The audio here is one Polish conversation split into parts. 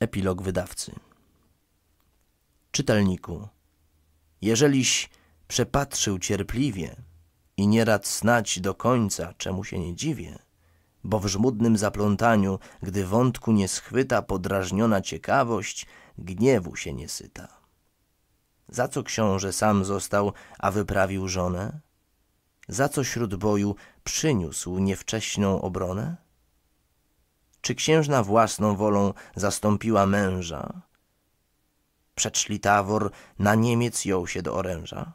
Epilog wydawcy. Czytelniku, jeżeliś przepatrzył cierpliwie i nie rad snać do końca, czemu się nie dziwię, bo w żmudnym zaplątaniu, gdy wątku nie schwyta podrażniona ciekawość, gniewu się nie syta. Za co książę sam został, a wyprawił żonę? Za co śród boju przyniósł niewcześną obronę? Czy księżna własną wolą zastąpiła męża? Przecz Litawor na Niemiec jął się do oręża?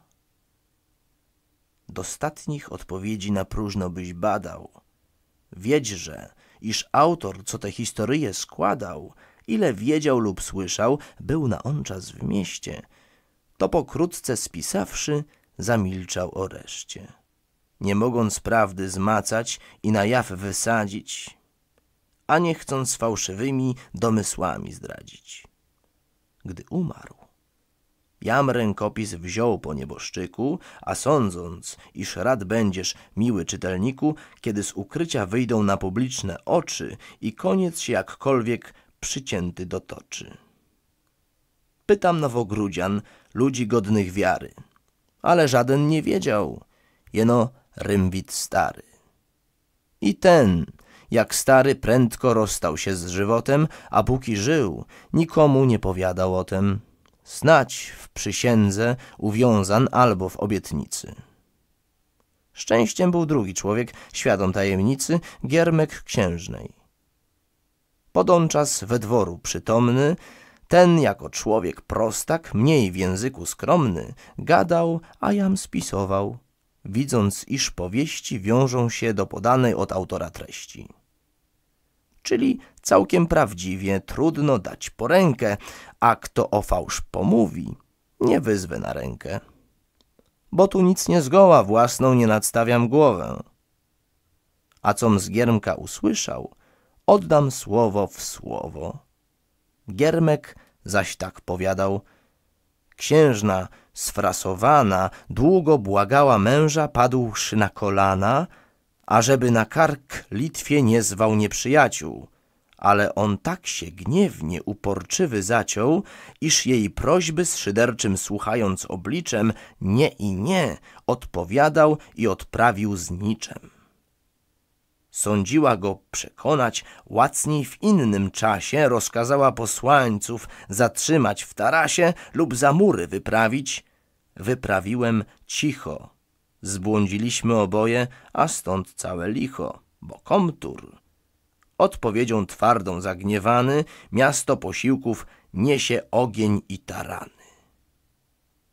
Dostatnich odpowiedzi na próżno byś badał. Wiedźże, iż autor, co te historyje składał, ile wiedział lub słyszał, był na on czas w mieście, to pokrótce spisawszy, zamilczał o reszcie. Nie mogąc prawdy zmacać i na jaw wysadzić, a nie chcąc fałszywymi domysłami zdradzić. Gdy umarł, jam rękopis wziął po nieboszczyku, a sądząc, iż rad będziesz, miły czytelniku, kiedy z ukrycia wyjdą na publiczne oczy i koniec się jakkolwiek przycięty dotoczy. Pytam Nowogrudzian, ludzi godnych wiary, ale żaden nie wiedział, jeno Rymwit stary. I ten, jak stary, prędko rozstał się z żywotem, a póki żył, nikomu nie powiadał o tem. Snać w przysiędze uwiązan albo w obietnicy. Szczęściem był drugi człowiek, świadom tajemnicy, giermek księżnej. Podonczas we dworu przytomny, ten jako człowiek prostak, mniej w języku skromny, gadał, a jam spisował, widząc, iż powieści wiążą się do podanej od autora treści. Czyli całkiem prawdziwie trudno dać po rękę, a kto o fałsz pomówi, nie wyzwę na rękę. Bo tu nic nie zgoła, własną nie nadstawiam głowę. A com z giermka usłyszał, oddam słowo w słowo. Giermek zaś tak powiadał. Księżna, sfrasowana, długo błagała męża, padłszy na kolana, ażeby na kark Litwie nie zwał nieprzyjaciół. Ale on tak się gniewnie uporczywy zaciął, iż jej prośby z szyderczym słuchając obliczem nie i nie odpowiadał i odprawił z niczem. Sądziła go przekonać, łacniej w innym czasie rozkazała posłańców zatrzymać w tarasie lub za mury wyprawić. Wyprawiłem cicho. Zbłądziliśmy oboje, a stąd całe licho, bo komtur. Odpowiedzią twardą zagniewany, miasto posiłków niesie ogień i tarany.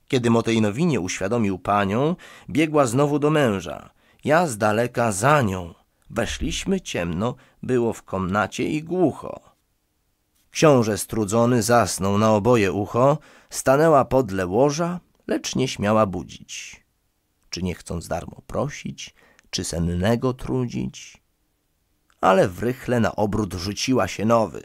Kiedy o tej nowinie uświadomił panią, biegła znowu do męża, ja z daleka za nią. Weszliśmy ciemno, było w komnacie i głucho. Książę strudzony zasnął na oboje ucho, stanęła podle łoża, lecz nie śmiała budzić. Czy nie chcąc darmo prosić, czy sennego trudzić? Ale wrychle na obrót rzuciła się nowy.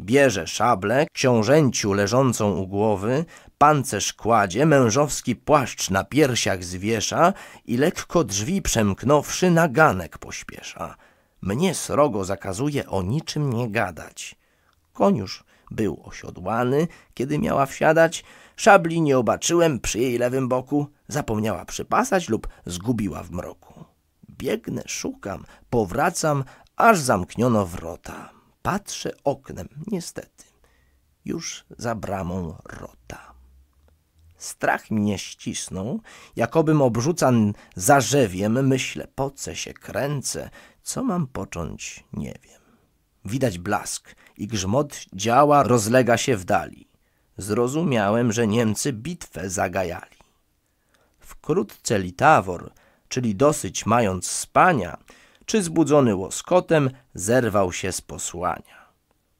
Bierze szablę, książęciu leżącą u głowy, pancerz kładzie, mężowski płaszcz na piersiach zwiesza i lekko drzwi przemknąwszy na ganek pośpiesza. Mnie srogo zakazuje o niczym nie gadać. Koniusz był osiodłany, kiedy miała wsiadać. Szabli nie obaczyłem przy jej lewym boku, zapomniała przypasać lub zgubiła w mroku. Biegnę, szukam, powracam, aż zamkniono wrota. Patrzę oknem, niestety, już za bramą rota. Strach mnie ścisnął, jakobym obrzucan zarzewiem, myślę, po co się kręcę, co mam począć, nie wiem. Widać blask i grzmot działa, rozlega się w dali. Zrozumiałem, że Niemcy bitwę zagajali. Wkrótce Litawor, czyli dosyć mając spania, czy zbudzony łoskotem, zerwał się z posłania.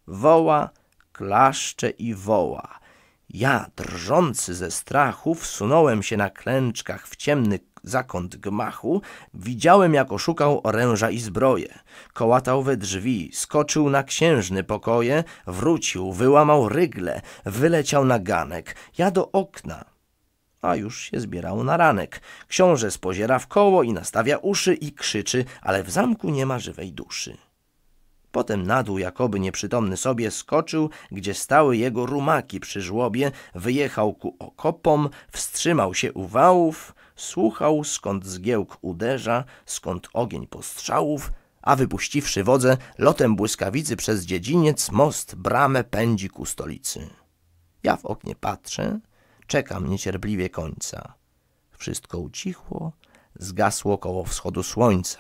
Woła, klaszcze i woła. Ja, drżący ze strachu, wsunąłem się na klęczkach w ciemny zakąt gmachu. Widziałem, jak oszukał oręża i zbroje. Kołatał we drzwi, skoczył na księżny pokoje, wrócił, wyłamał rygle, wyleciał na ganek. Ja do okna. A już się zbierało na ranek. Książę spoziera w koło i nastawia uszy i krzyczy, ale w zamku nie ma żywej duszy. Potem na dół, jakoby nieprzytomny sobie, skoczył, gdzie stały jego rumaki przy żłobie, wyjechał ku okopom, wstrzymał się u wałów, słuchał, skąd zgiełk uderza, skąd ogień postrzałów, a wypuściwszy wodze, lotem błyskawicy przez dziedziniec, most, bramę pędzi ku stolicy. Ja w oknie patrzę, czekam niecierpliwie końca. Wszystko ucichło, zgasło koło wschodu słońca.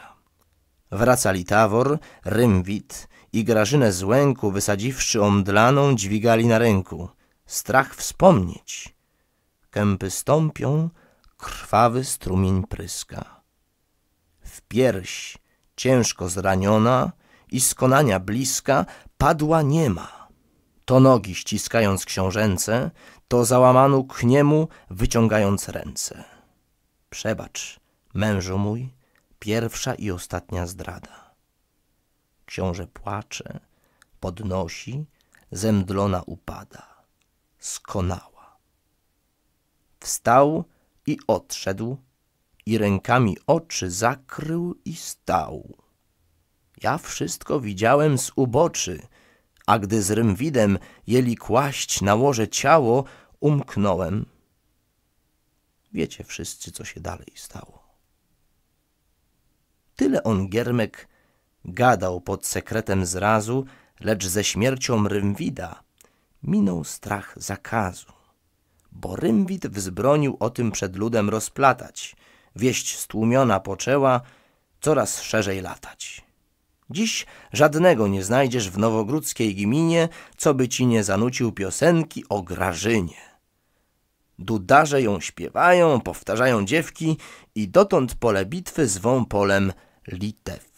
Wraca Litawor, Rymwit i Grażynę z Łęku, wysadziwszy omdlaną, dźwigali na ręku. Strach wspomnieć. Kępy stąpią, krwawy strumień pryska. W pierś, ciężko zraniona i skonania bliska, padła niema. To nogi ściskając książęce, to załamanu k niemu wyciągając ręce. Przebacz, mężu mój, pierwsza i ostatnia zdrada. Książę płacze, podnosi, zemdlona upada. Skonała. Wstał i odszedł, i rękami oczy zakrył i stał. Ja wszystko widziałem z uboczy, a gdy z Rymwidem jęli kłaść na łoże ciało, umknąłem. Wiecie wszyscy, co się dalej stało. Tyle on, Giermek, gadał pod sekretem zrazu, lecz ze śmiercią Rymwida minął strach zakazu. Bo Rymwid wzbronił o tym przed ludem rozplatać, wieść stłumiona poczęła coraz szerzej latać. Dziś żadnego nie znajdziesz w nowogródzkiej gminie, co by ci nie zanucił piosenki o Grażynie. Dudarze ją śpiewają, powtarzają dziewki i dotąd pole bitwy zwą polem Litew.